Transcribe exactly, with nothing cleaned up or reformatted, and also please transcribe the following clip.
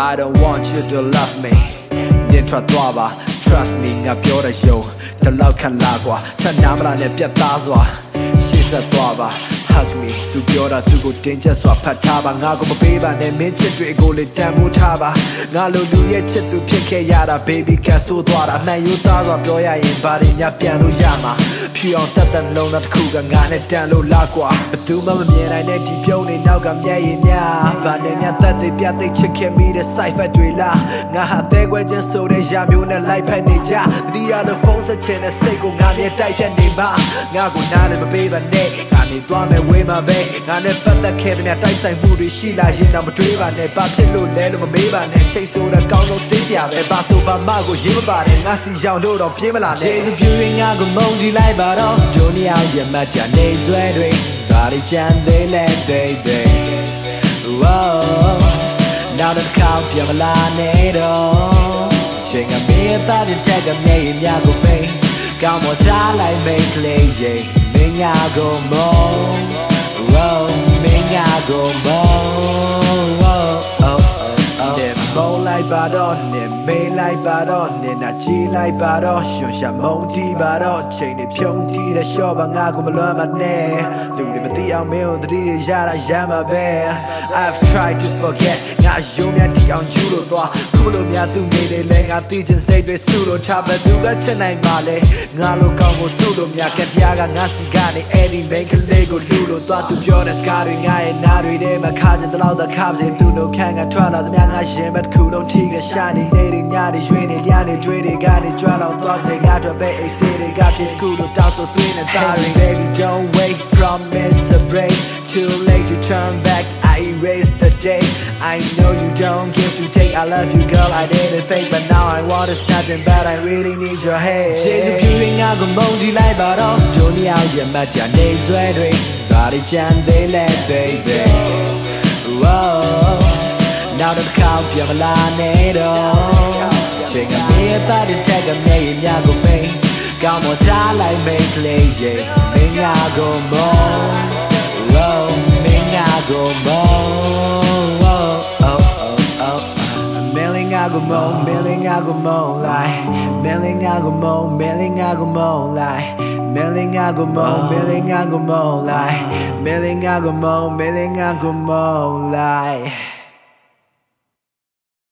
I don't want you to love me 你抓大吧 Trust me 我表的有这老看拉瓜这拿不了你别打耍其实大吧 Hug me 都表的足够听见耍怕他吧我不背吧你面前对过来弹幕他吧我留留也切都偏开压的 Baby 感受大的没有打耍表演人把人家变都压嘛飘扬得的龙那酷个俺那弹路拉瓜都慢慢面来那地表你闹个面一面把你面带对别对切开米的 Sci-Fi 对啦我还带过人手的压苗那来拍你家你要的风色前的谁过俺也带骗你嘛我过哪里不背吧你俺你多没 way my way 俺那不得开的那带ဆိုင်မှု对西来人那么追吧你把骗路来了么没吧你谁说的高中谁家呗把手把骂过也不把你俺是要路都偏不啦你谁是偏偏俺个梦起来吧 就你熬夜嘛，加内醉醉，把你讲得累累累。闹得靠边不拉内头，情啊迷把你带个迷迷个飞，搞么他来没累，迷啊个梦，迷啊个梦。你梦来吧多，你没来吧多，你那起来吧多，想想梦地吧多，请你平地的笑吧，我过不乱吧你，路你不地要没有地的压来压嘛呗。I've tried to forget， 我永远地要有路多，苦路面都没得累，我地真谁对输路差不多个吃奶嘛嘞，我路高我路路面看天个我是干的，爱你没个累个路路多，都表的是干的，我也拿对的嘛，看见的老的看不见，都能看我穿了怎么样啊？ 人不苦弄天个下你，你的伢的怨你，伢的追的，干你转老多谁拉着被谁的，干别苦都到手对那大人。Baby don't wait, promise a break. Too late to turn back. I erase the day. I know you don't give to take. I love you, girl. I didn't fake, but now I want is nothing but I really need your hand. 谁是偏偏熬个梦起来吧多？多你熬夜嘛，加内醉醉，把你讲得累 ，baby。 闹得靠边不拉内头，情啊迷把你带个迷迷个飞，搞么他来没累，迷啊个梦，迷啊个梦，迷啊个梦，迷啊个梦来，迷啊个梦，迷啊个梦来，迷啊个梦，迷啊个梦来，迷啊个梦，迷啊个梦来。